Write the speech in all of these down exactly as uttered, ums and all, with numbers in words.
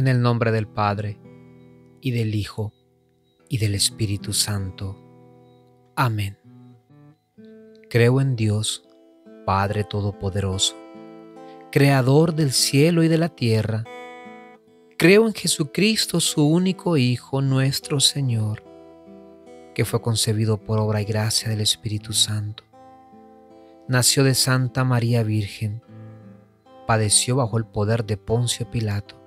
En el nombre del Padre, y del Hijo, y del Espíritu Santo. Amén. Creo en Dios, Padre Todopoderoso, Creador del cielo y de la tierra. Creo en Jesucristo, su único Hijo, nuestro Señor, que fue concebido por obra y gracia del Espíritu Santo. Nació de Santa María Virgen, padeció bajo el poder de Poncio Pilato.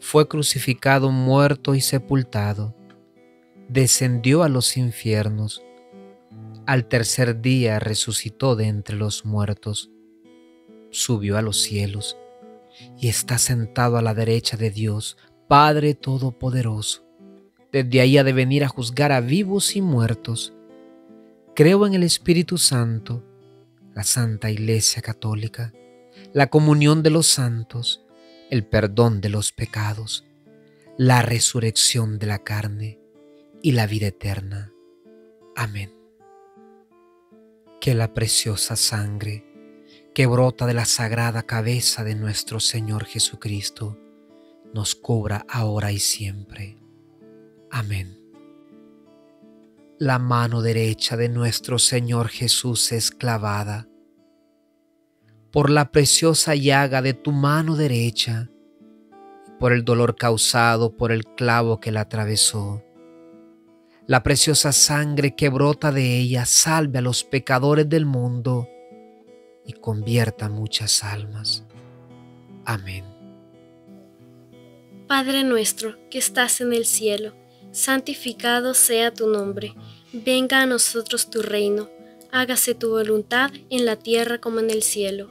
Fue crucificado, muerto y sepultado. Descendió a los infiernos. Al tercer día resucitó de entre los muertos. Subió a los cielos y está sentado a la derecha de Dios, Padre Todopoderoso. Desde ahí ha de venir a juzgar a vivos y muertos. Creo en el Espíritu Santo, la Santa Iglesia Católica, la comunión de los santos, el perdón de los pecados, la resurrección de la carne y la vida eterna. Amén. Que la preciosa sangre que brota de la sagrada cabeza de nuestro Señor Jesucristo nos cubra ahora y siempre. Amén. La mano derecha de nuestro Señor Jesús es clavada. Por la preciosa llaga de tu mano derecha, por el dolor causado por el clavo que la atravesó, la preciosa sangre que brota de ella salve a los pecadores del mundo y convierta muchas almas. Amén. Padre nuestro que estás en el cielo, santificado sea tu nombre. Venga a nosotros tu reino. Hágase tu voluntad en la tierra como en el cielo.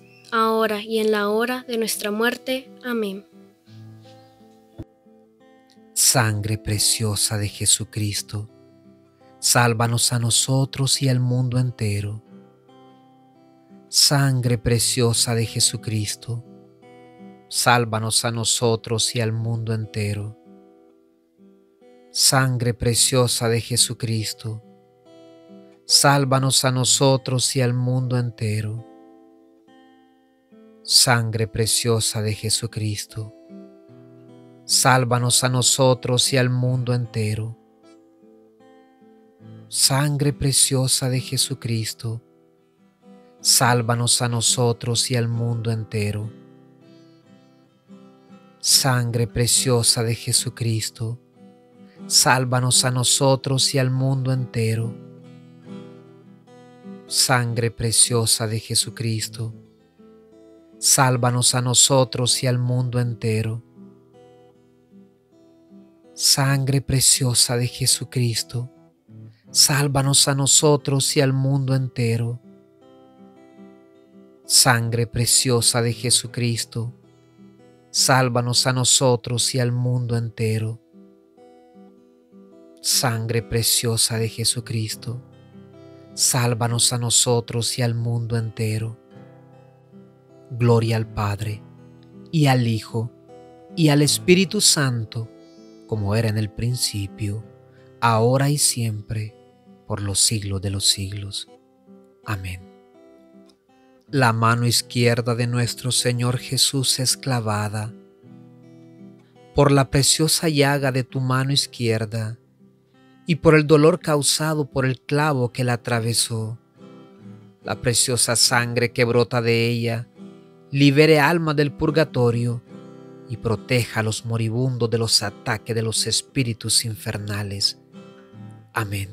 ahora y en la hora de nuestra muerte. Amén. Sangre preciosa de Jesucristo, sálvanos a nosotros y al mundo entero. Sangre preciosa de Jesucristo, sálvanos a nosotros y al mundo entero. Sangre preciosa de Jesucristo, sálvanos a nosotros y al mundo entero. Sangre preciosa de Jesucristo, sálvanos a nosotros y al mundo entero. Sangre preciosa de Jesucristo, sálvanos a nosotros y al mundo entero. Sangre preciosa de Jesucristo, sálvanos a nosotros y al mundo entero. Sangre preciosa de Jesucristo, sálvanos a nosotros y al mundo entero. Sangre preciosa de Jesucristo, sálvanos a nosotros y al mundo entero. Sangre preciosa de Jesucristo, sálvanos a nosotros y al mundo entero. Sangre preciosa de Jesucristo, sálvanos a nosotros y al mundo entero. Gloria al Padre, y al Hijo, y al Espíritu Santo, como era en el principio, ahora y siempre, por los siglos de los siglos. Amén. La mano izquierda de nuestro Señor Jesús es clavada. Por la preciosa llaga de tu mano izquierda y por el dolor causado por el clavo que la atravesó, la preciosa sangre que brota de ella libere alma del purgatorio y proteja a los moribundos de los ataques de los espíritus infernales. Amén.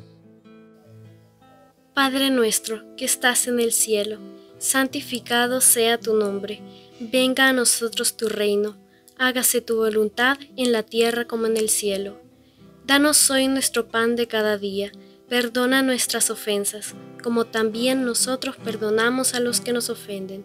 Padre nuestro que estás en el cielo, santificado sea tu nombre. Venga a nosotros tu reino. Hágase tu voluntad en la tierra como en el cielo. Danos hoy nuestro pan de cada día. Perdona nuestras ofensas, como también nosotros perdonamos a los que nos ofenden.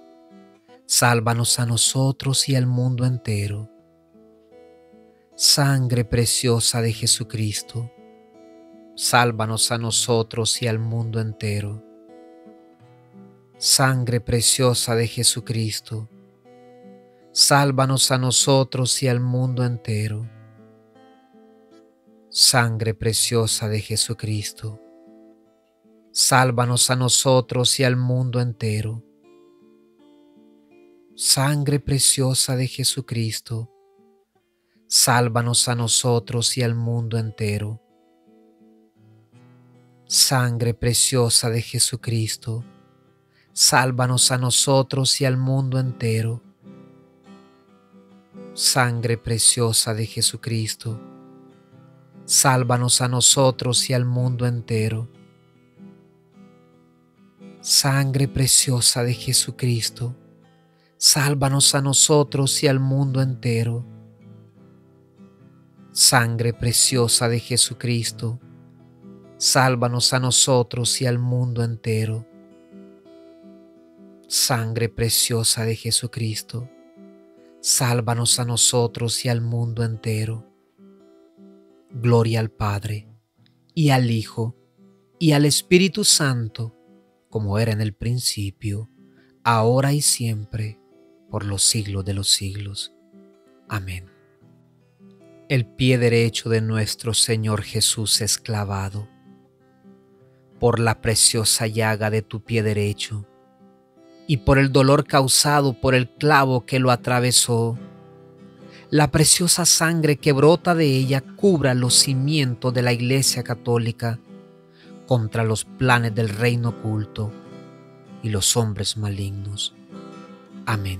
sálvanos a nosotros y al mundo entero. Sangre preciosa de Jesucristo, sálvanos a nosotros y al mundo entero. Sangre preciosa de Jesucristo, sálvanos a nosotros y al mundo entero. Sangre preciosa de Jesucristo, sálvanos a nosotros y al mundo entero. Sangre preciosa de Jesucristo, sálvanos a nosotros y al mundo entero. Sangre preciosa de Jesucristo, sálvanos a nosotros y al mundo entero. Sangre preciosa de Jesucristo, sálvanos a nosotros y al mundo entero. Sangre preciosa de Jesucristo, sálvanos a nosotros y al mundo entero. Sangre preciosa de Jesucristo, sálvanos a nosotros y al mundo entero. Sangre preciosa de Jesucristo, sálvanos a nosotros y al mundo entero. Gloria al Padre, y al Hijo, y al Espíritu Santo, como era en el principio, ahora y siempre, por los siglos de los siglos. Amén. El pie derecho de nuestro Señor Jesús es clavado. Por la preciosa llaga de tu pie derecho, y por el dolor causado por el clavo que lo atravesó, la preciosa sangre que brota de ella cubra los cimientos de la Iglesia Católica contra los planes del reino oculto y los hombres malignos. Amén.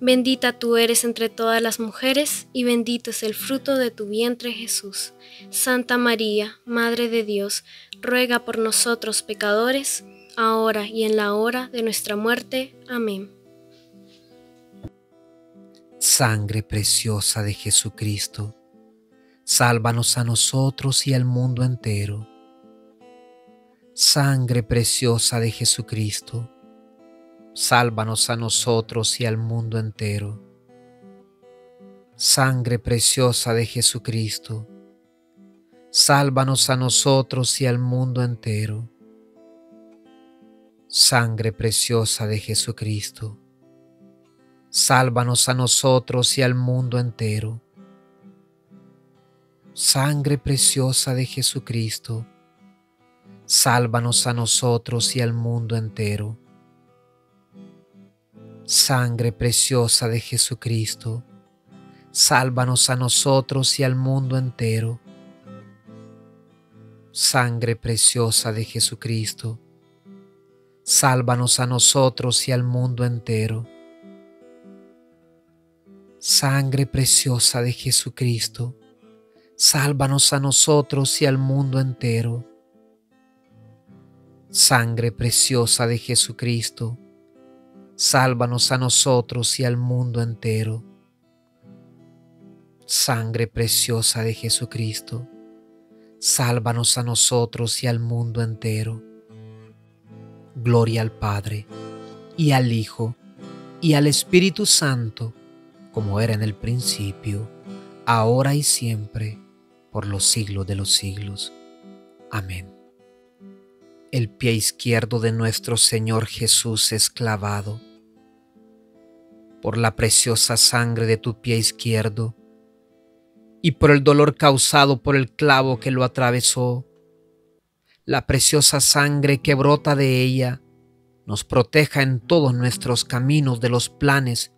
Bendita tú eres entre todas las mujeres, y bendito es el fruto de tu vientre Jesús. Santa María, Madre de Dios, ruega por nosotros pecadores, ahora y en la hora de nuestra muerte. Amén. Sangre preciosa de Jesucristo, sálvanos a nosotros y al mundo entero. Sangre preciosa de Jesucristo, sálvanos a nosotros y al mundo entero. Sangre preciosa de Jesucristo, sálvanos a nosotros y al mundo entero. Sangre preciosa de Jesucristo, sálvanos a nosotros y al mundo entero. Sangre preciosa de Jesucristo, sálvanos a nosotros y al mundo entero. Sangre preciosa de Jesucristo, sálvanos a nosotros y al mundo entero. Sangre preciosa de Jesucristo, sálvanos a nosotros y al mundo entero. Sangre preciosa de Jesucristo, sálvanos a nosotros y al mundo entero. Sangre preciosa de Jesucristo, sálvanos a nosotros y al mundo entero. Sangre preciosa de Jesucristo, sálvanos a nosotros y al mundo entero. Gloria al Padre, y al Hijo, y al Espíritu Santo, como era en el principio, ahora y siempre, por los siglos de los siglos. Amén. El pie izquierdo de nuestro Señor Jesús es clavado. Por la preciosa sangre de tu pie izquierdo, y por el dolor causado por el clavo que lo atravesó. La preciosa sangre que brota de ella nos proteja en todos nuestros caminos de los planes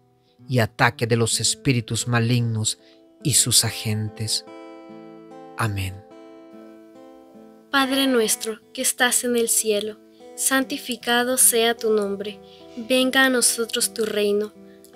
y ataques de los espíritus malignos y sus agentes. Amén. Padre nuestro que estás en el cielo, santificado sea tu nombre. Venga a nosotros tu reino.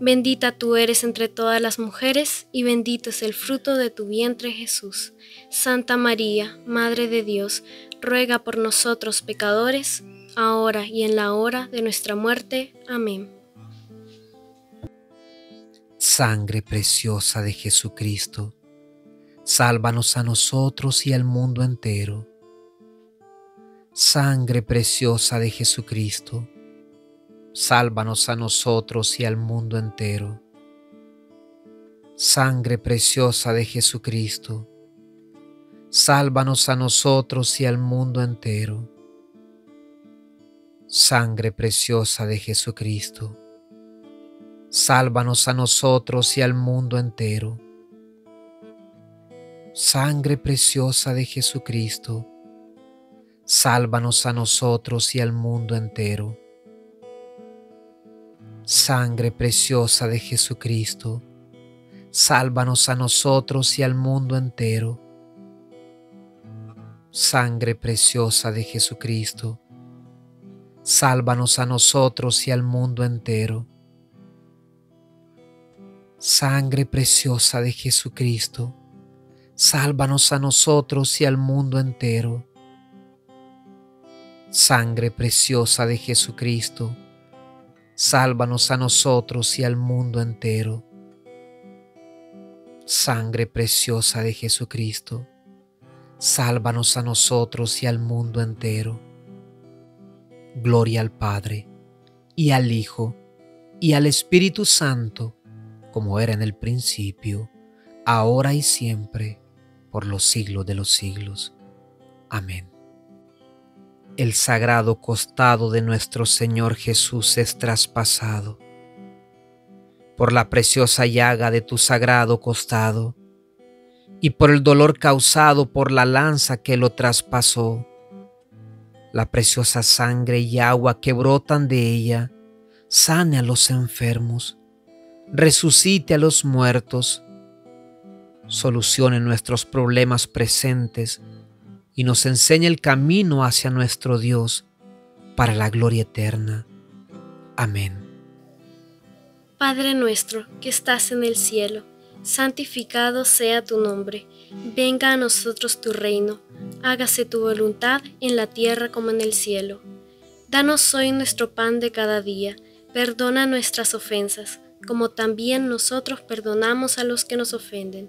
Bendita tú eres entre todas las mujeres, y bendito es el fruto de tu vientre Jesús. Santa María, Madre de Dios, ruega por nosotros pecadores, ahora y en la hora de nuestra muerte. Amén. Sangre preciosa de Jesucristo, sálvanos a nosotros y al mundo entero. Sangre preciosa de Jesucristo, sálvanos a nosotros y al mundo entero. Sangre preciosa de Jesucristo, sálvanos a nosotros y al mundo entero. Sangre preciosa de Jesucristo, sálvanos a nosotros y al mundo entero. Sangre preciosa de Jesucristo, sálvanos a nosotros y al mundo entero. Sangre preciosa de Jesucristo, sálvanos a nosotros y al mundo entero. Sangre preciosa de Jesucristo, sálvanos a nosotros y al mundo entero. Sangre preciosa de Jesucristo, sálvanos a nosotros y al mundo entero. Sangre preciosa de Jesucristo, sálvanos a nosotros y al mundo entero. Sangre preciosa de Jesucristo, sálvanos a nosotros y al mundo entero. Gloria al Padre, y al Hijo, y al Espíritu Santo, como era en el principio, ahora y siempre, por los siglos de los siglos. Amén. El sagrado costado de nuestro Señor Jesús es traspasado. Por la preciosa llaga de tu sagrado costado y por el dolor causado por la lanza que lo traspasó, la preciosa sangre y agua que brotan de ella sane a los enfermos, resucite a los muertos, solucione nuestros problemas presentes y nos enseña el camino hacia nuestro Dios para la gloria eterna. Amén. Padre nuestro que estás en el cielo, santificado sea tu nombre. Venga a nosotros tu reino. Hágase tu voluntad en la tierra como en el cielo. Danos hoy nuestro pan de cada día. Perdona nuestras ofensas, como también nosotros perdonamos a los que nos ofenden.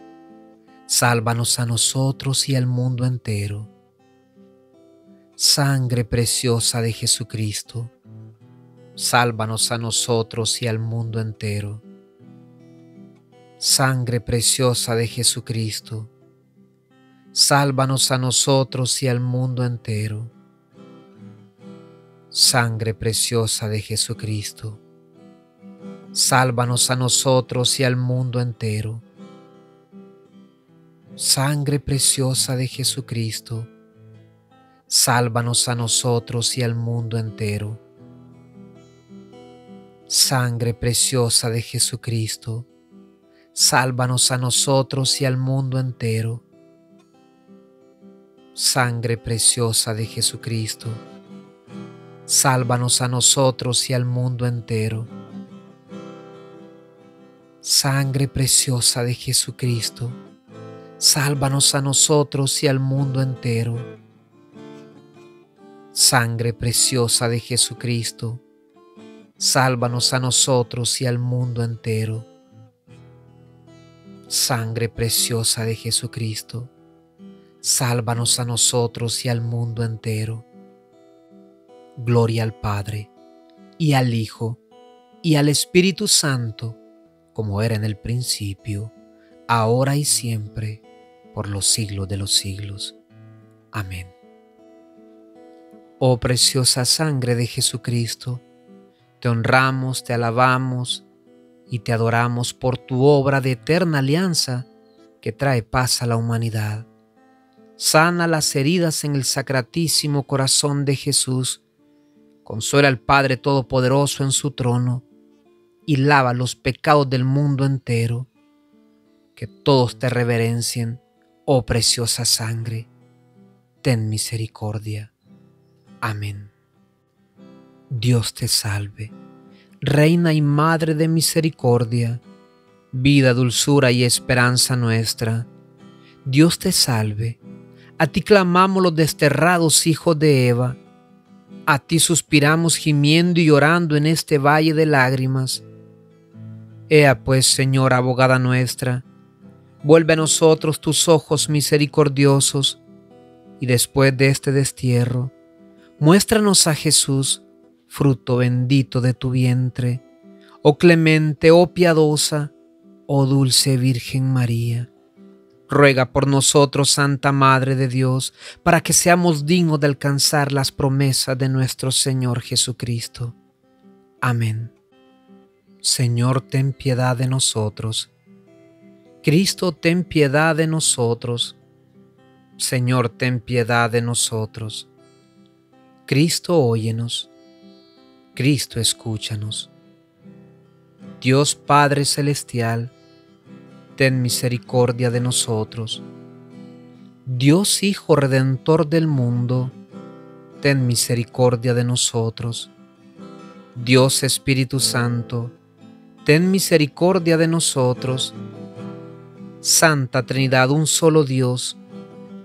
sálvanos a nosotros y al mundo entero. Sangre preciosa de Jesucristo, sálvanos a nosotros y al mundo entero. Sangre preciosa de Jesucristo, sálvanos a nosotros y al mundo entero. Sangre preciosa de Jesucristo, sálvanos a nosotros y al mundo entero. Sangre preciosa de Jesucristo, sálvanos a nosotros y al mundo entero. Sangre preciosa de Jesucristo, sálvanos a nosotros y al mundo entero. Sangre preciosa de Jesucristo, sálvanos a nosotros y al mundo entero. Sangre preciosa de Jesucristo, sálvanos a nosotros y al mundo entero. Sangre preciosa de Jesucristo, sálvanos a nosotros y al mundo entero. Sangre preciosa de Jesucristo, sálvanos a nosotros y al mundo entero. Gloria al Padre, y al Hijo, y al Espíritu Santo, como era en el principio, ahora y siempre, por los siglos de los siglos. Amén. Oh preciosa sangre de Jesucristo, te honramos, te alabamos y te adoramos por tu obra de eterna alianza que trae paz a la humanidad. Sana las heridas en el sacratísimo corazón de Jesús, consuela al Padre Todopoderoso en su trono y lava los pecados del mundo entero. Que todos te reverencien, oh preciosa sangre, ten misericordia. Amén. Dios te salve, Reina y Madre de misericordia, vida, dulzura y esperanza nuestra. Dios te salve, a ti clamamos los desterrados hijos de Eva, a ti suspiramos gimiendo y llorando en este valle de lágrimas. Ea pues, Señora abogada nuestra, vuelve a nosotros tus ojos misericordiosos, y después de este destierro, muéstranos a Jesús, fruto bendito de tu vientre. Oh clemente, oh piadosa, oh dulce Virgen María, ruega por nosotros, Santa Madre de Dios, para que seamos dignos de alcanzar las promesas de nuestro Señor Jesucristo. Amén. Señor, ten piedad de nosotros. Cristo, ten piedad de nosotros. Señor, ten piedad de nosotros. Cristo, óyenos. Cristo, escúchanos. Dios Padre Celestial, ten misericordia de nosotros. Dios Hijo Redentor del mundo, ten misericordia de nosotros. Dios Espíritu Santo, ten misericordia de nosotros. Santa Trinidad, un solo Dios,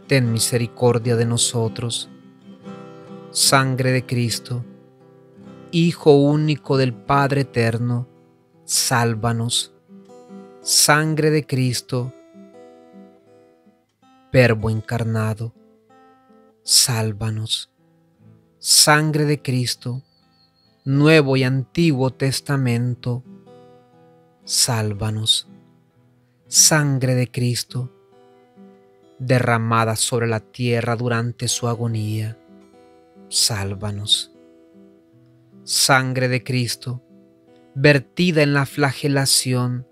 ten misericordia de nosotros. Sangre de Cristo, Hijo único del Padre eterno, sálvanos. Sangre de Cristo, Verbo encarnado, sálvanos. Sangre de Cristo, Nuevo y Antiguo Testamento, sálvanos. Sangre de Cristo, derramada sobre la tierra durante su agonía, sálvanos. Sangre de Cristo, vertida en la flagelación,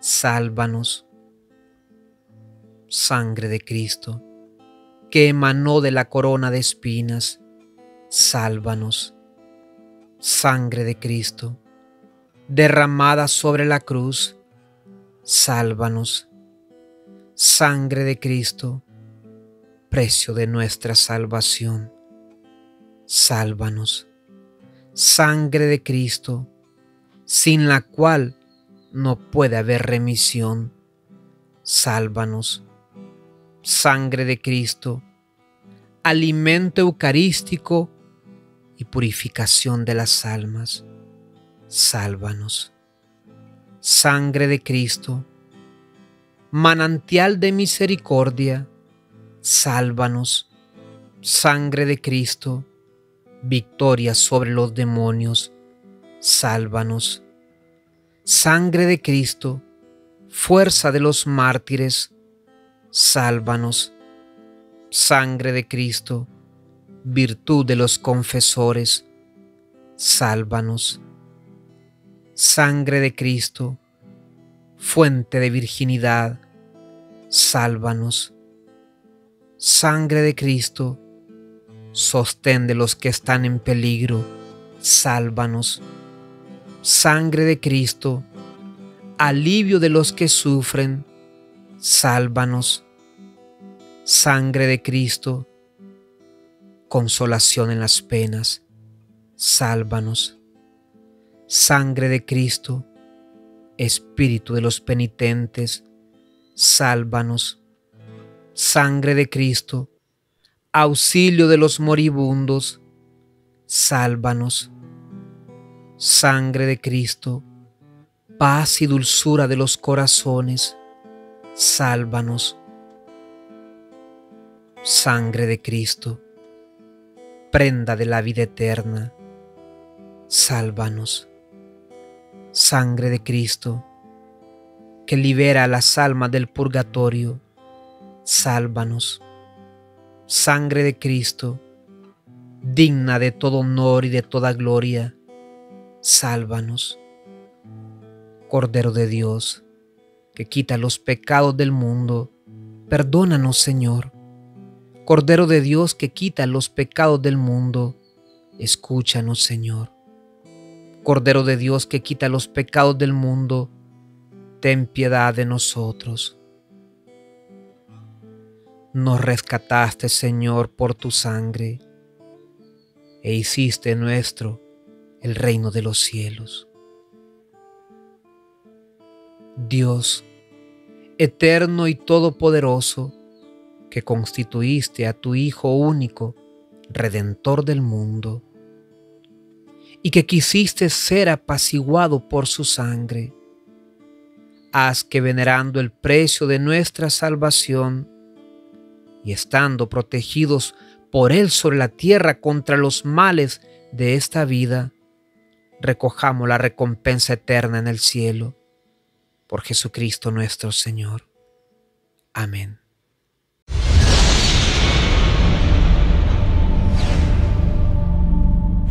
sálvanos. Sangre de Cristo, que emanó de la corona de espinas, sálvanos. Sangre de Cristo, derramada sobre la cruz, sálvanos. Sangre de Cristo, precio de nuestra salvación, sálvanos. Sangre de Cristo, sin la cual no puede haber remisión, sálvanos. Sangre de Cristo, alimento eucarístico y purificación de las almas, sálvanos. Sangre de Cristo, manantial de misericordia, sálvanos. Sangre de Cristo, victoria sobre los demonios, sálvanos. Sangre de Cristo, fuerza de los mártires, sálvanos. Sangre de Cristo, virtud de los confesores, sálvanos. Sangre de Cristo, fuente de virginidad, sálvanos. Sangre de Cristo, sostén de los que están en peligro, sálvanos. Sangre de Cristo, alivio de los que sufren, sálvanos. Sangre de Cristo, consolación en las penas, sálvanos. Sangre de Cristo, Espíritu de los penitentes, sálvanos. Sangre de Cristo, auxilio de los moribundos, sálvanos. Sangre de Cristo, paz y dulzura de los corazones, sálvanos. Sangre de Cristo, prenda de la vida eterna, sálvanos. Sangre de Cristo, que libera a las almas del purgatorio, sálvanos. Sangre de Cristo, digna de todo honor y de toda gloria, sálvanos. Cordero de Dios, que quita los pecados del mundo, perdónanos, Señor. Cordero de Dios, que quita los pecados del mundo, escúchanos, Señor. Cordero de Dios, que quita los pecados del mundo, ten piedad de nosotros. Nos rescataste, Señor, por tu sangre, e hiciste nuestro el reino de los cielos. Dios, eterno y todopoderoso, que constituiste a tu Hijo único, Redentor del mundo, y que quisiste ser apaciguado por su sangre, haz que, venerando el precio de nuestra salvación y estando protegidos por él sobre la tierra contra los males de esta vida, recojamos la recompensa eterna en el cielo. Por Jesucristo nuestro Señor. Amén.